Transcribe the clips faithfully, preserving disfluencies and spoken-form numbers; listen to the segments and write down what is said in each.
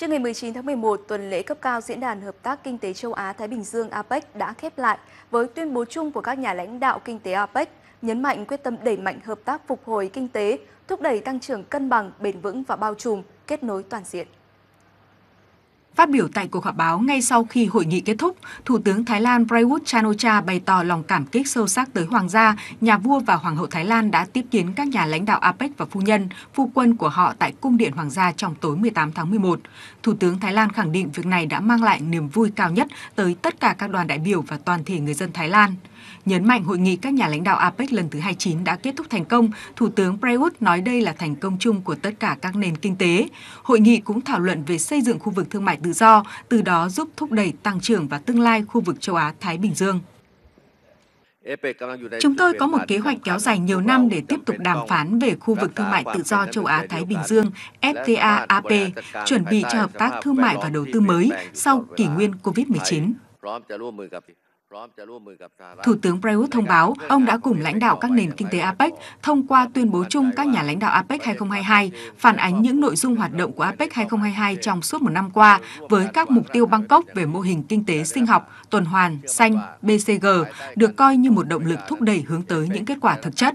Trước ngày mười chín tháng mười một, tuần lễ cấp cao Diễn đàn Hợp tác Kinh tế Châu Á-Thái Bình Dương a pếch đã khép lại với tuyên bố chung của các nhà lãnh đạo kinh tế a pếch, nhấn mạnh quyết tâm đẩy mạnh hợp tác phục hồi kinh tế, thúc đẩy tăng trưởng cân bằng, bền vững và bao trùm, kết nối toàn diện. Phát biểu tại cuộc họp báo ngay sau khi hội nghị kết thúc, Thủ tướng Thái Lan Prayut Chan-o-cha bày tỏ lòng cảm kích sâu sắc tới Hoàng gia, nhà vua và Hoàng hậu Thái Lan đã tiếp kiến các nhà lãnh đạo a pếch và phu nhân, phu quân của họ tại Cung điện Hoàng gia trong tối mười tám tháng mười một. Thủ tướng Thái Lan khẳng định việc này đã mang lại niềm vui cao nhất tới tất cả các đoàn đại biểu và toàn thể người dân Thái Lan. Nhấn mạnh hội nghị các nhà lãnh đạo a pếch lần thứ hai mươi chín đã kết thúc thành công, Thủ tướng Prayut nói đây là thành công chung của tất cả các nền kinh tế. Hội nghị cũng thảo luận về xây dựng khu vực thương mại tự do, từ đó giúp thúc đẩy tăng trưởng và tương lai khu vực châu Á-Thái Bình Dương. Chúng tôi có một kế hoạch kéo dài nhiều năm để tiếp tục đàm phán về khu vực thương mại tự do châu Á-Thái Bình Dương, ép tê a a pê, chuẩn bị cho hợp tác thương mại và đầu tư mới sau kỷ nguyên Covid mười chín. Thủ tướng Prayut thông báo ông đã cùng lãnh đạo các nền kinh tế a pếch thông qua tuyên bố chung các nhà lãnh đạo a pếch hai không hai hai, phản ánh những nội dung hoạt động của a pếch hai không hai hai trong suốt một năm qua với các mục tiêu Bangkok về mô hình kinh tế sinh học, tuần hoàn, xanh, bê xê giê, được coi như một động lực thúc đẩy hướng tới những kết quả thực chất.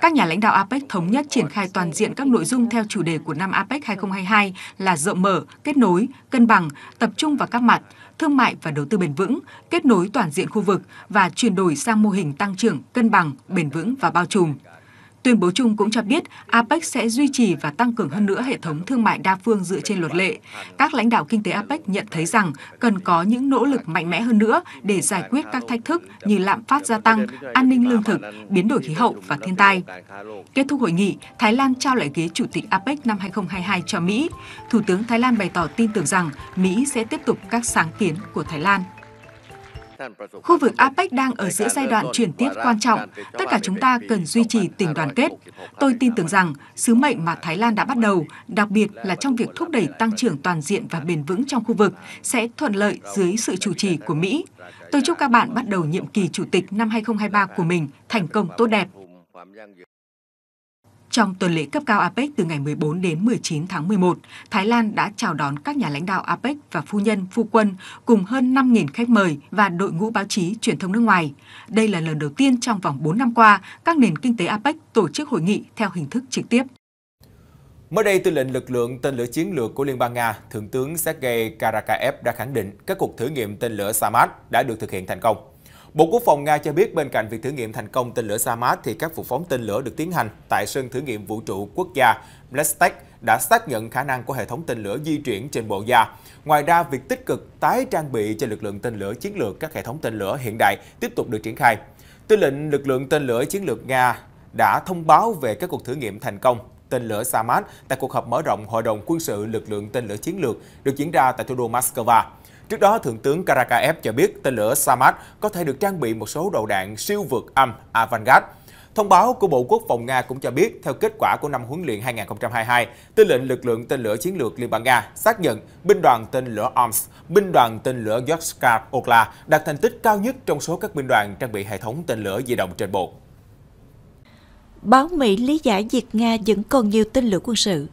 Các nhà lãnh đạo a pếch thống nhất triển khai toàn diện các nội dung theo chủ đề của năm a pếch hai không hai hai là rộng mở, kết nối, cân bằng, tập trung vào các mặt, thương mại và đầu tư bền vững, kết nối toàn diện khu vực và chuyển đổi sang mô hình tăng trưởng, cân bằng, bền vững và bao trùm. Tuyên bố chung cũng cho biết a pếch sẽ duy trì và tăng cường hơn nữa hệ thống thương mại đa phương dựa trên luật lệ. Các lãnh đạo kinh tế a pếch nhận thấy rằng cần có những nỗ lực mạnh mẽ hơn nữa để giải quyết các thách thức như lạm phát gia tăng, an ninh lương thực, biến đổi khí hậu và thiên tai. Kết thúc hội nghị, Thái Lan trao lại ghế chủ tịch a pếch năm hai không hai hai cho Mỹ. Thủ tướng Thái Lan bày tỏ tin tưởng rằng Mỹ sẽ tiếp tục các sáng kiến của Thái Lan. Khu vực a pếch đang ở giữa giai đoạn chuyển tiếp quan trọng. Tất cả chúng ta cần duy trì tình đoàn kết. Tôi tin tưởng rằng sứ mệnh mà Thái Lan đã bắt đầu, đặc biệt là trong việc thúc đẩy tăng trưởng toàn diện và bền vững trong khu vực, sẽ thuận lợi dưới sự chủ trì của Mỹ. Tôi chúc các bạn bắt đầu nhiệm kỳ chủ tịch năm hai không hai ba của mình thành công tốt đẹp. Trong tuần lễ cấp cao a pếch từ ngày mười bốn đến mười chín tháng mười một, Thái Lan đã chào đón các nhà lãnh đạo a pếch và phu nhân, phu quân cùng hơn năm nghìn khách mời và đội ngũ báo chí, truyền thông nước ngoài. Đây là lần đầu tiên trong vòng bốn năm qua, các nền kinh tế a pếch tổ chức hội nghị theo hình thức trực tiếp. Mới đây, tư lệnh lực lượng tên lửa chiến lược của Liên bang Nga, Thượng tướng Sergei Karakaev đã khẳng định các cuộc thử nghiệm tên lửa Sarmat đã được thực hiện thành công. Bộ Quốc phòng Nga cho biết bên cạnh việc thử nghiệm thành công tên lửa Sarmat thì các vụ phóng tên lửa được tiến hành tại sân thử nghiệm vũ trụ quốc gia Plesetsk đã xác nhận khả năng của hệ thống tên lửa di chuyển trên bộ da. Ngoài ra, việc tích cực tái trang bị cho lực lượng tên lửa chiến lược các hệ thống tên lửa hiện đại tiếp tục được triển khai. Tư lệnh lực lượng tên lửa chiến lược Nga đã thông báo về các cuộc thử nghiệm thành công tên lửa Sarmat tại cuộc họp mở rộng Hội đồng quân sự lực lượng tên lửa chiến lược được diễn ra tại thủ đô Moscow. Trước đó, Thượng tướng Karakaev cho biết tên lửa Sarmat có thể được trang bị một số đầu đạn siêu vượt âm Avangard. Thông báo của Bộ Quốc phòng Nga cũng cho biết, theo kết quả của năm huấn luyện hai không hai hai, tư lệnh lực lượng tên lửa chiến lược Liên bang Nga xác nhận binh đoàn tên lửa o em ét, binh đoàn tên lửa Yarskaya Orla đạt thành tích cao nhất trong số các binh đoàn trang bị hệ thống tên lửa di động trên bộ. Báo Mỹ lý giải việc Nga vẫn còn nhiều tên lửa quân sự.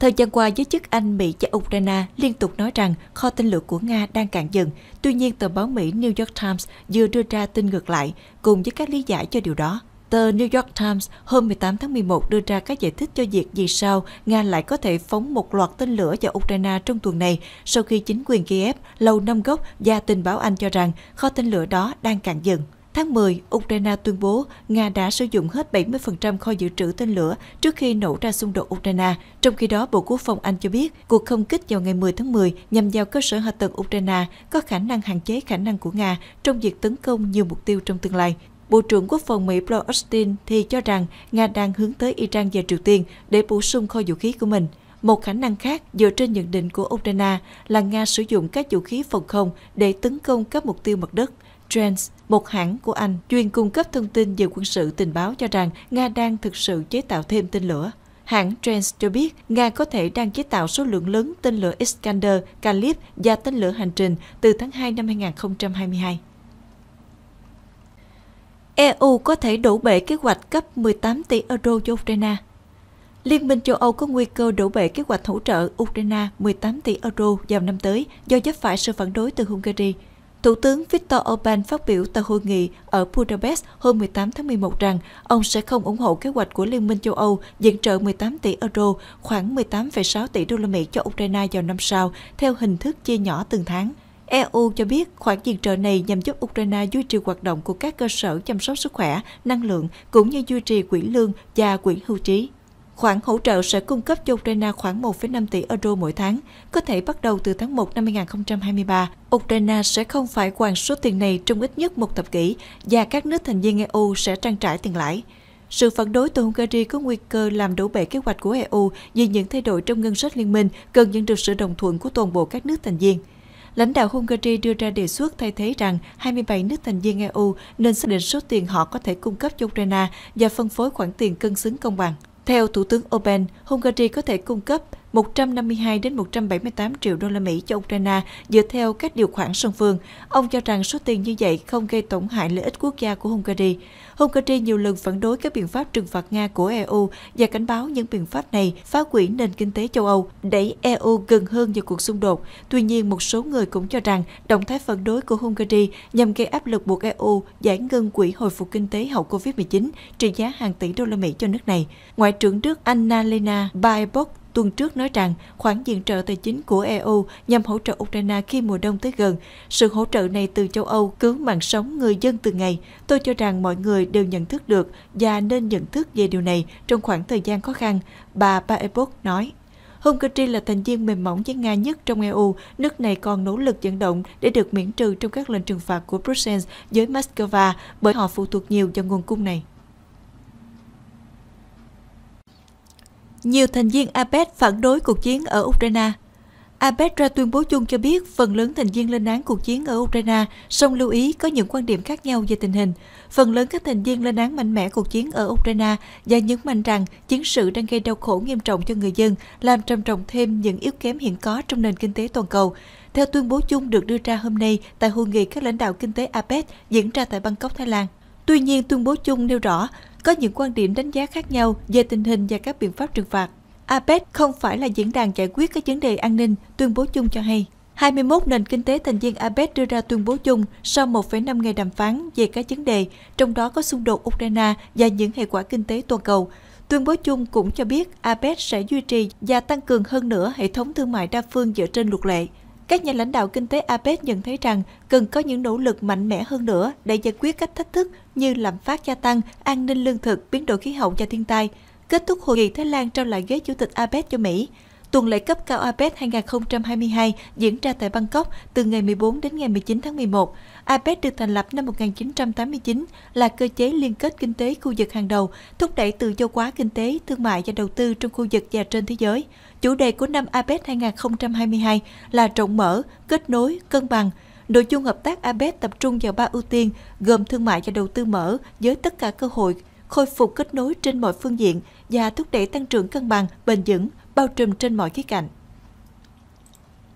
Thời gian qua, giới chức Anh, Mỹ và Ukraine liên tục nói rằng kho tên lửa của Nga đang cạn dần. Tuy nhiên, tờ báo Mỹ New York Times vừa đưa ra tin ngược lại cùng với các lý giải cho điều đó. Tờ New York Times hôm mười tám tháng mười một đưa ra các giải thích cho việc vì sao Nga lại có thể phóng một loạt tên lửa vào Ukraine trong tuần này sau khi chính quyền Kiev, Lầu Năm Góc và tình báo Anh cho rằng kho tên lửa đó đang cạn dần. Tháng mười, Ukraine tuyên bố Nga đã sử dụng hết bảy mươi phần trăm kho dự trữ tên lửa trước khi nổ ra xung đột Ukraine. Trong khi đó, Bộ Quốc phòng Anh cho biết cuộc không kích vào ngày mười tháng mười nhằm vào cơ sở hạ tầng Ukraine có khả năng hạn chế khả năng của Nga trong việc tấn công nhiều mục tiêu trong tương lai. Bộ trưởng Quốc phòng Mỹ Plesetsk thì cho rằng Nga đang hướng tới Iran và Triều Tiên để bổ sung kho vũ khí của mình. Một khả năng khác dựa trên nhận định của Ukraine là Nga sử dụng các vũ khí phòng không để tấn công các mục tiêu mặt đất. Trends, một hãng của Anh chuyên cung cấp thông tin về quân sự tình báo cho rằng Nga đang thực sự chế tạo thêm tên lửa. Hãng Trends cho biết Nga có thể đang chế tạo số lượng lớn tên lửa Iskander, Kalibr và tên lửa hành trình từ tháng hai năm hai nghìn không trăm hai mươi hai. e u có thể đổ bể kế hoạch cấp mười tám tỷ euro cho Ukraine. Liên minh châu Âu có nguy cơ đổ bể kế hoạch hỗ trợ Ukraine mười tám tỷ euro vào năm tới do vấp phải sự phản đối từ Hungary. Thủ tướng Viktor Orbán phát biểu tại hội nghị ở Budapest hôm mười tám tháng mười một rằng ông sẽ không ủng hộ kế hoạch của Liên minh châu Âu viện trợ mười tám tỷ euro, khoảng mười tám phẩy sáu tỷ đô la Mỹ cho Ukraine vào năm sau, theo hình thức chia nhỏ từng tháng. e u cho biết khoản viện trợ này nhằm giúp Ukraine duy trì hoạt động của các cơ sở chăm sóc sức khỏe, năng lượng, cũng như duy trì quỹ lương và quỹ hưu trí. Khoản hỗ trợ sẽ cung cấp cho Ukraine khoảng một phẩy năm tỷ euro mỗi tháng, có thể bắt đầu từ tháng một năm hai nghìn không trăm hai mươi ba. Ukraine sẽ không phải hoàn số tiền này trong ít nhất một thập kỷ, và các nước thành viên e u sẽ trang trải tiền lãi. Sự phản đối từ Hungary có nguy cơ làm đổ bể kế hoạch của e u vì những thay đổi trong ngân sách liên minh cần nhận được sự đồng thuận của toàn bộ các nước thành viên. Lãnh đạo Hungary đưa ra đề xuất thay thế rằng hai mươi bảy nước thành viên e u nên xác định số tiền họ có thể cung cấp cho Ukraine và phân phối khoản tiền cân xứng công bằng. Theo Thủ tướng Orbán, Hungary có thể cung cấp một trăm năm mươi hai đến một trăm bảy mươi tám triệu đô la Mỹ cho Ukraine dựa theo các điều khoản song phương. Ông cho rằng số tiền như vậy không gây tổn hại lợi ích quốc gia của Hungary. Hungary nhiều lần phản đối các biện pháp trừng phạt Nga của e u và cảnh báo những biện pháp này phá hủy nền kinh tế châu Âu, đẩy e u gần hơn vào cuộc xung đột. Tuy nhiên, một số người cũng cho rằng động thái phản đối của Hungary nhằm gây áp lực buộc e u giải ngân quỹ hồi phục kinh tế hậu Covid mười chín trị giá hàng tỷ đô la Mỹ cho nước này. Ngoại trưởng Đức Anna Lena Vajbok tuần trước nói rằng khoản viện trợ tài chính của e u nhằm hỗ trợ Ukraine khi mùa đông tới gần. Sự hỗ trợ này từ châu Âu cứu mạng sống người dân từng ngày. Tôi cho rằng mọi người đều nhận thức được và nên nhận thức về điều này trong khoảng thời gian khó khăn, bà Vajbok nói. Hungary là thành viên mềm mỏng với Nga nhất trong e u. Nước này còn nỗ lực vận động để được miễn trừ trong các lệnh trừng phạt của Brussels với Moscow bởi họ phụ thuộc nhiều vào nguồn cung này. Nhiều thành viên a pếc phản đối cuộc chiến ở Ukraine. a pếc ra tuyên bố chung cho biết phần lớn thành viên lên án cuộc chiến ở Ukraine, song lưu ý có những quan điểm khác nhau về tình hình. Phần lớn các thành viên lên án mạnh mẽ cuộc chiến ở Ukraine và nhấn mạnh rằng chiến sự đang gây đau khổ nghiêm trọng cho người dân, làm trầm trọng thêm những yếu kém hiện có trong nền kinh tế toàn cầu. Theo tuyên bố chung được đưa ra hôm nay tại hội nghị các lãnh đạo kinh tế a pếc diễn ra tại Bangkok, Thái Lan. Tuy nhiên, tuyên bố chung nêu rõ có những quan điểm đánh giá khác nhau về tình hình và các biện pháp trừng phạt. a pếc không phải là diễn đàn giải quyết các vấn đề an ninh, tuyên bố chung cho hay. hai mươi mốt nền kinh tế thành viên a pếc đưa ra tuyên bố chung sau một phẩy năm ngày đàm phán về các vấn đề, trong đó có xung đột Ukraine và những hệ quả kinh tế toàn cầu. Tuyên bố chung cũng cho biết a pếc sẽ duy trì và tăng cường hơn nữa hệ thống thương mại đa phương dựa trên luật lệ. Các nhà lãnh đạo kinh tế a pếc nhận thấy rằng cần có những nỗ lực mạnh mẽ hơn nữa để giải quyết các thách thức như lạm phát gia tăng, an ninh lương thực, biến đổi khí hậu và thiên tai. Kết thúc hội nghị, Thái Lan trao lại ghế chủ tịch a pếc cho Mỹ. Tuần lễ cấp cao a pếc hai nghìn không trăm hai mươi hai diễn ra tại Bangkok từ ngày mười bốn đến ngày mười chín tháng mười một. a pếc được thành lập năm một nghìn chín trăm tám mươi chín, là cơ chế liên kết kinh tế khu vực hàng đầu, thúc đẩy tự do hóa kinh tế, thương mại và đầu tư trong khu vực và trên thế giới. Chủ đề của năm a pếc hai nghìn không trăm hai mươi hai là rộng mở, kết nối, cân bằng. Nội dung hợp tác a pếc tập trung vào ba ưu tiên gồm thương mại và đầu tư mở với tất cả cơ hội, khôi phục kết nối trên mọi phương diện và thúc đẩy tăng trưởng cân bằng, bền vững, bao trùm trên mọi khía cạnh.